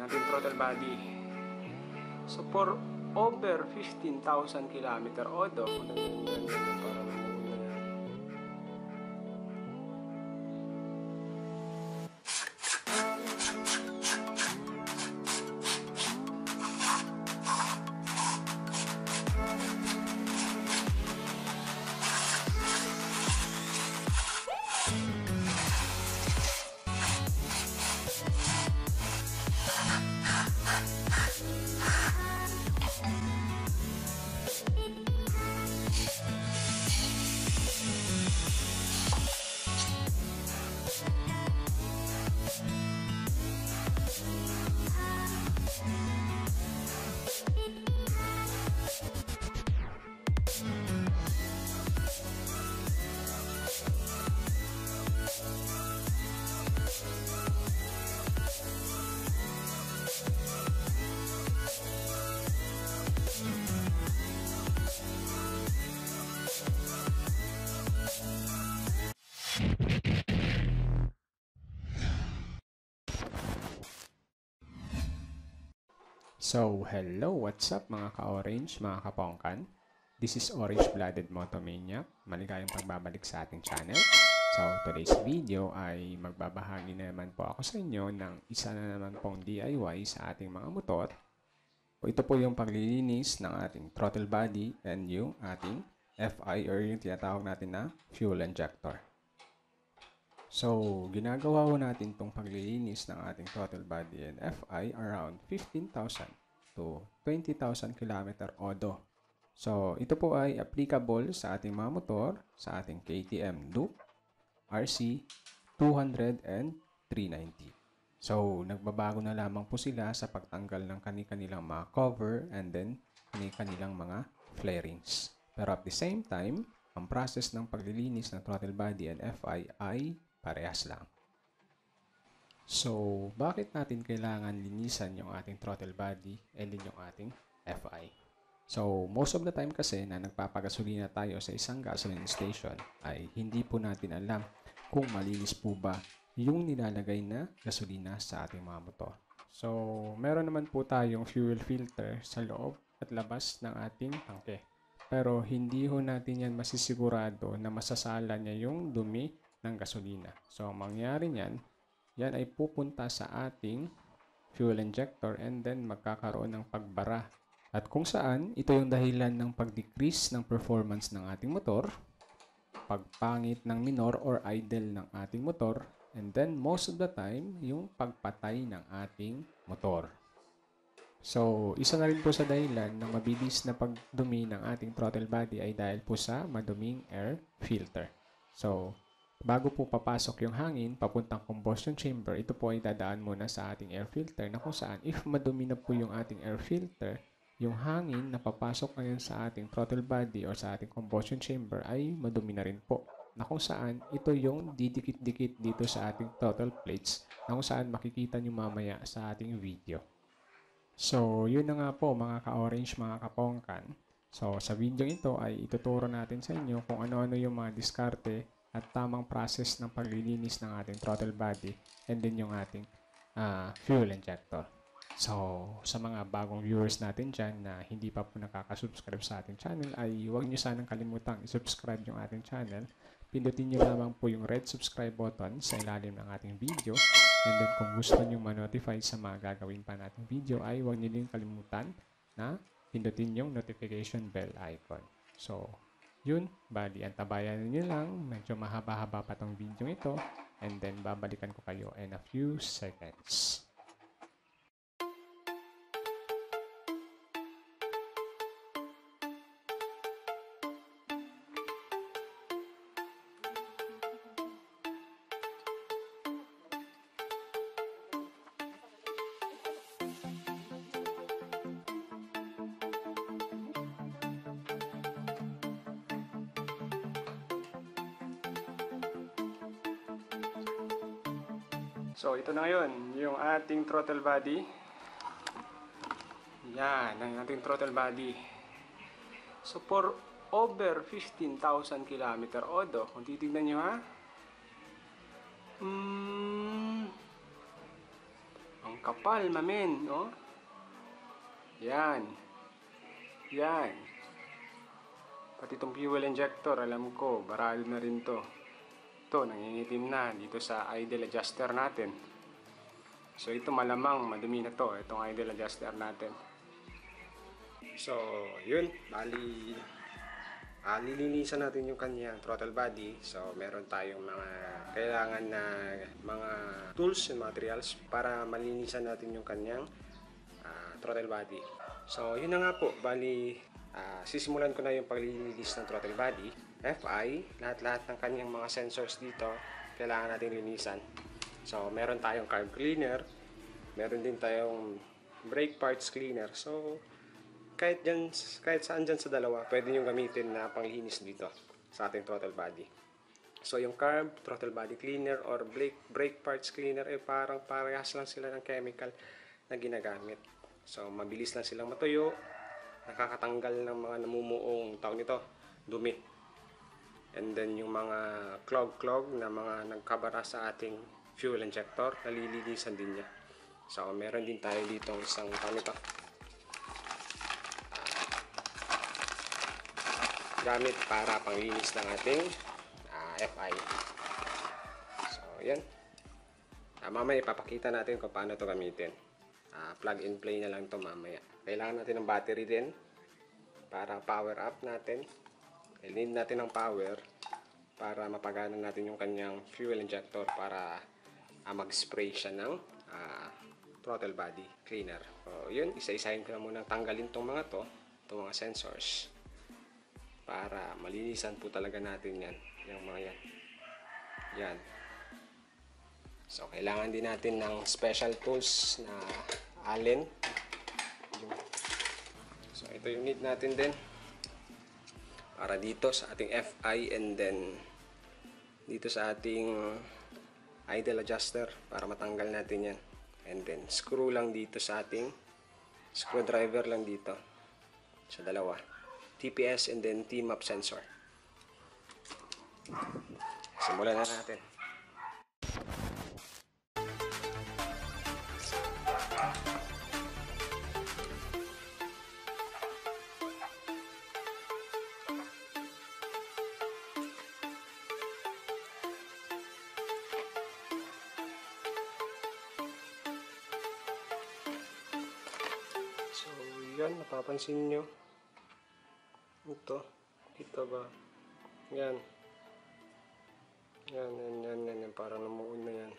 natin throttle body. So for over 15,000 km ODO, so, hello, what's up mga ka-orange, mga kapongkan? This is Orange Blooded Motomaniac. Maligayang pagbabalik sa ating channel. So, today's video ay magbabahagi na naman po ako sa inyo ng isa na naman pong DIY sa ating mga motor. Ito po yung paglilinis ng ating throttle body and yung ating FI or yung tinatawag natin na fuel injector. So, ginagawa natin itong paglilinis ng ating throttle body and FI around 15,000 to 20,000 km ODO. So, ito po ay applicable sa ating mga motor, sa ating KTM Duke RC 200 and 390. So, nagbabago na lamang po sila sa pagtanggal ng kanilang mga cover and then kanilang mga flarings. Pero at the same time, ang process ng paglilinis ng throttle body and FI ay parehas lang. So, bakit natin kailangan linisan yung ating throttle body and din yung ating FI? So, most of the time kasi na nagpapagasolina tayo sa isang gasoline station ay hindi po natin alam kung malinis po ba yung nilalagay na gasolina sa ating mga motor. So, meron naman po tayong fuel filter sa loob at labas ng ating tangke. Pero hindi ho natin yan masisigurado na masasala niya yung dumi ng gasolina. So, ang mangyari niyan, yan ay pupunta sa ating fuel injector and then magkakaroon ng pagbara. At kung saan, ito yung dahilan ng pag-decrease ng performance ng ating motor, pagpangit ng minor or idle ng ating motor, and then most of the time, yung pagpatay ng ating motor. So, isa na rin po sa dahilan ng mabilis na pagdumi ng ating throttle body ay dahil po sa maduming air filter. So, bago po papasok yung hangin, papuntang combustion chamber, ito po ay dadaan muna sa ating air filter na kung saan if madumi na po yung ating air filter, yung hangin na papasok ngayon sa ating throttle body or sa ating combustion chamber ay madumi na rin po. Na kung saan ito yung didikit-dikit dito sa ating throttle plates na kung saan makikita nyo mamaya sa ating video. So, yun na nga po mga ka-orange, mga kapongkan. So, sa video ito ay ituturo natin sa inyo kung ano-ano yung mga diskarte at tamang process ng paglilinis ng ating throttle body and then yung ating fuel injector. So, sa mga bagong viewers natin dyan na hindi pa po nakakasubscribe sa ating channel ay huwag nyo sanang kalimutang isubscribe yung ating channel. Pindutin nyo lamang po yung red subscribe button sa ilalim ng ating video and then kung gusto nyo ma-notify sa mga gagawin pa nating video ay huwag nyo din kalimutan na pindutin yung notification bell icon. So, yun, bali, antabayan nyo lang. Medyo mahaba-haba pa tong video ito. And then, babalikan ko kayo in a few seconds. So, ito na ngayon, yung ating throttle body. Yan, ang ating throttle body. So, for over 15,000 km ODO, kung titignan nyo ha, ang Ang kapal, mamin, no? Yan. Yan. Pati itong fuel injector, alam ko, barado na rin to. Ito, nangingitim na dito sa idle adjuster natin. So, ito malamang madumi na to, itong idle adjuster natin. So, yun. Bali, lilinisan natin yung kanyang throttle body. So, meron tayong mga kailangan na mga tools and materials para malinisan natin yung kanyang throttle body. So, yun na nga po. Bali, sisimulan ko na yung paglilinis ng throttle body. FI, lahat-lahat ng kanyang mga sensors dito, kailangan natin linisan. So, meron tayong carb cleaner. Meron din tayong brake parts cleaner. So, kahit saan dyan sa dalawa, pwede nyo gamitin na panglinis dito sa ating throttle body. So, yung carb, throttle body cleaner, or brake parts cleaner, eh parang parehas lang sila ng chemical na ginagamit. So, mabilis lang silang matuyo, nakakatanggal ng mga namumuong tawag nito, dumi. And then, yung mga clog-clog na mga nagkabara sa ating fuel injector, nalilinisan din niya. So, meron din tayo dito isang tawag nito, gamit para panglinis ng ating FI. So, yan. Mamaya ipapakita natin kung paano ito gamitin. Plug and play na lang ito mamaya. Kailangan natin ng battery din para power up natin. I need natin ng power para mapagana natin yung kanyang fuel injector para mag-spray siya ng throttle body cleaner. So, yun. Isa-isahin ko na muna tanggalin itong mga sensors, para malinisan po talaga natin yan, yung mga yan. Yan. So, kailangan din natin ng special tools na allen. So, ito yung need natin din para dito sa ating FI and then dito sa ating idle adjuster para matanggal natin yan. And then, screw lang dito sa ating screwdriver lang dito sa dalawa. TPS and then TMAP sensor. Simulan na natin. So, yan. Napapansin nyo. Ito, kita ba? Yan. Yan. Parang namuun na yan.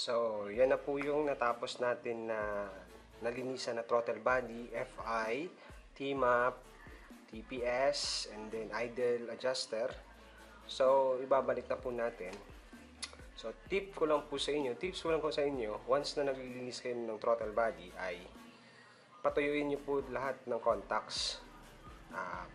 So, yan na po yung natapos natin na nalinisan na throttle body, FI, TMAP, TPS, and then idle adjuster. So, ibabalik na po natin. So, tips ko lang po sa inyo, once na naglilinis kayo ng throttle body ay patuyuin nyo po lahat ng contacts.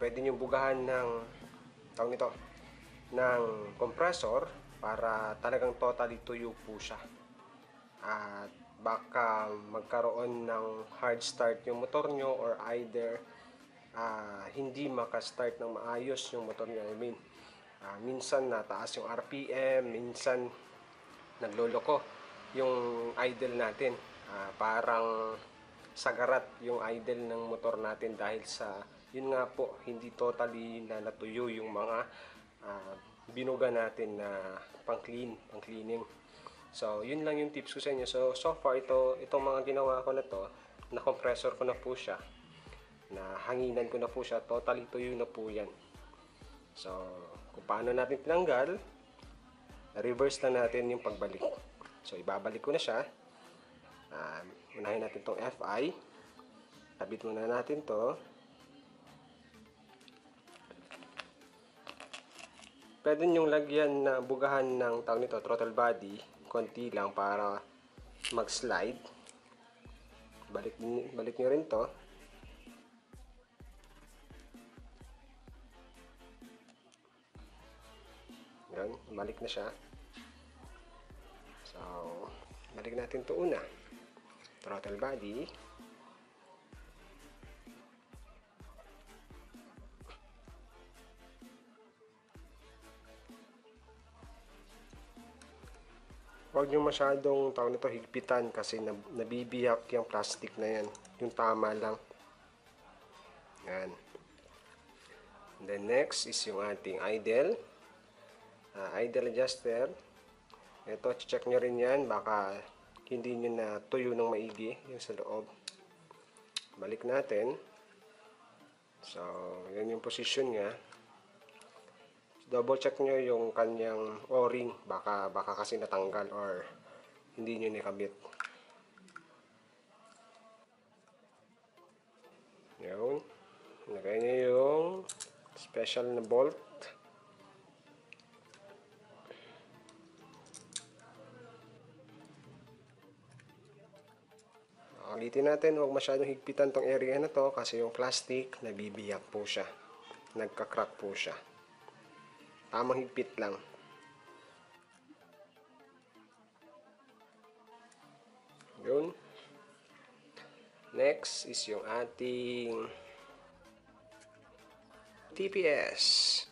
Pwede nyo bugahan ng ng compressor para talagang totally tuyo po siya. At baka magkaroon ng hard start yung motor nyo, or either hindi makastart ng maayos yung motor nyo. I mean, minsan nataas yung RPM, minsan nagloloko yung idle natin. Parang sagarat yung idle ng motor natin dahil sa, yun nga po, hindi totally na natuyo yung mga binuga natin na pang cleaning. So, yun lang yung tips ko sa inyo. So far, itong mga ginawa ko na to, na compressor ko na po siya, na hanginan ko na po siya, totally tuyo na po yan. So, kung paano natin tinanggal, reverse na natin yung pagbalik. So, ibabalik ko na siya. Unahin natin tong FI. Kabit muna natin to. Pwede nyong lagyan na bugahan ng throttle body. Konti lang para mag-slide. Balik nyo rin to. Yan, balik na siya. So, balik natin to una. Throttle body. Huwag nyo masyadong higpitan kasi nabibiyak yung plastic na yan. Yung tama lang. Yan. And then next is yung ating idle. Idle adjuster, ito check nyo rin yan, baka hindi nyo na tuyo ng maigi yung sa loob. Balik natin. So, yan yung position nya. Double check nyo yung kanyang o-ring, baka kasi natanggal or hindi nyo nakabit. Yun, nagay nyo yung special na bolt. Ulitin natin, huwag masyadong higpitan tong area na to kasi yung plastic nabibiyak po siya. Nagka-crack po siya. Tamang higpit lang. Yun. Next is yung ating TPS.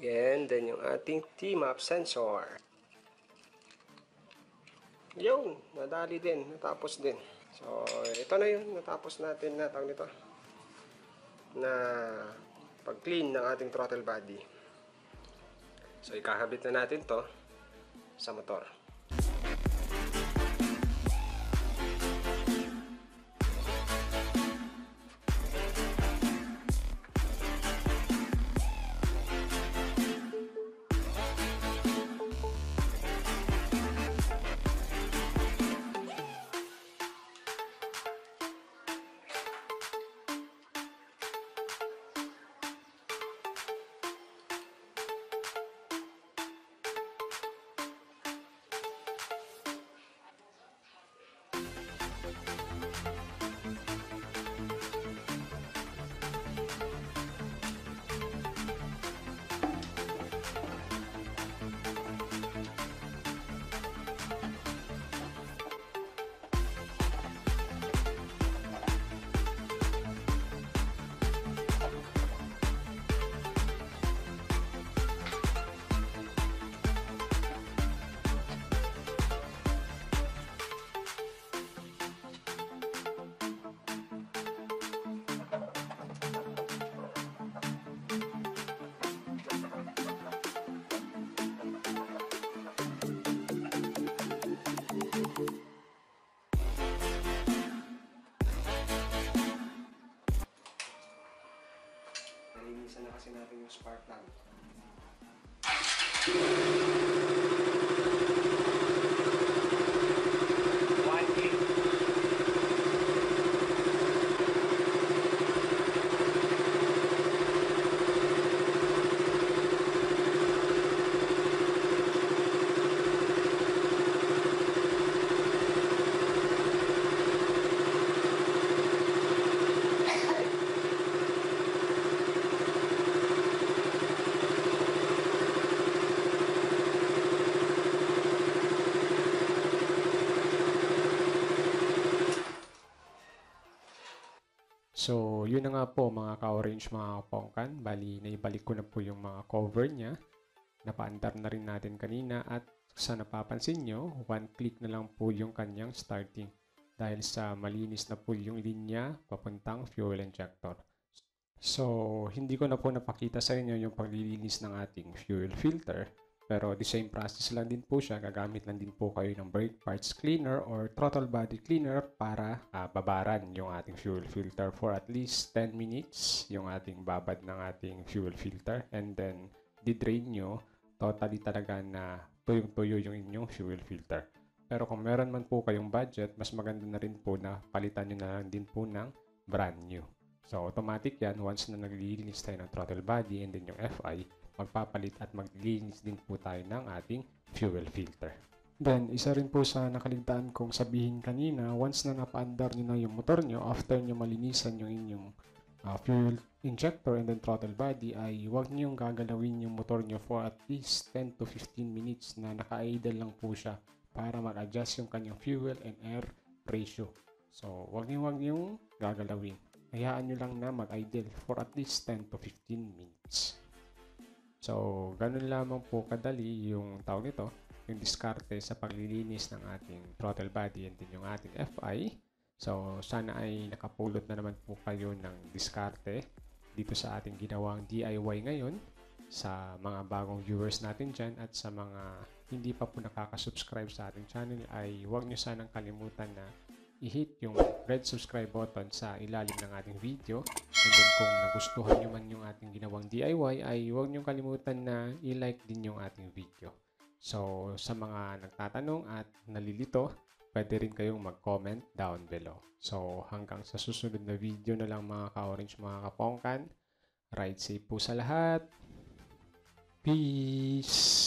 And then yung ating TMAP sensor. Yun, nadali din, natapos din. So, ito na yun, natapos natin na pag-clean ng ating throttle body. So, ikakabit na natin to sa motor. right now. So, yun na nga po mga ka-orange, mga kapongkan. Bali, naibalik ko na po yung mga cover niya. Napaandar na rin natin kanina at sa napapansin nyo, one click na lang po yung kanyang starting. Dahil sa malinis na po yung linya papuntang fuel injector. So, hindi ko na po napakita sa inyo yung paglilinis ng ating fuel filter. Pero the same process lang din po siya. Gagamit lang din po kayo ng brake parts cleaner or throttle body cleaner para babaran yung ating fuel filter for at least 10 minutes yung ating babad ng ating fuel filter. And then, didrain nyo, totally talaga na tuyong-tuyo yung inyong fuel filter. Pero kung meron man po kayong budget, mas maganda na rin po na palitan nyo na lang din po ng brand new. So, automatic yan. Once na naglilinis tayo ng throttle body and then yung FI, magpapalit at maglinis din po tayo ng ating fuel filter. Then, isa rin po sa nakaligtaan kong sabihin kanina, once na napaandar nyo na yung motor nyo, after nyo malinisan yung inyong fuel injector and then throttle body, ay huwag nyo gagalawin yung motor nyo for at least 10 to 15 minutes na naka-idle lang po siya para mag-adjust yung kanyang fuel and air ratio. So, huwag nyo gagalawin. Hayaan nyo lang na mag-idle for at least 10 to 15 minutes. So, ganun lamang po kadali yung tawag nito, yung diskarte sa paglilinis ng ating throttle body and din yung ating FI. So, sana ay nakapulot na naman po kayo ng diskarte dito sa ating ginawang DIY ngayon sa mga bagong viewers natin dyan at sa mga hindi pa po nakakasubscribe sa ating channel ay huwag nyo sanang kalimutan na i-hit yung red subscribe button sa ilalim ng ating video. And then kung nagustuhan nyo man yung ating ginawang DIY ay huwag nyo kalimutan na i-like din yung ating video. So sa mga nagtatanong at nalilito, pwede rin kayong mag-comment down below. So hanggang sa susunod na video na lang mga ka-orange, mga kapongkan, ride safe po sa lahat. Peace!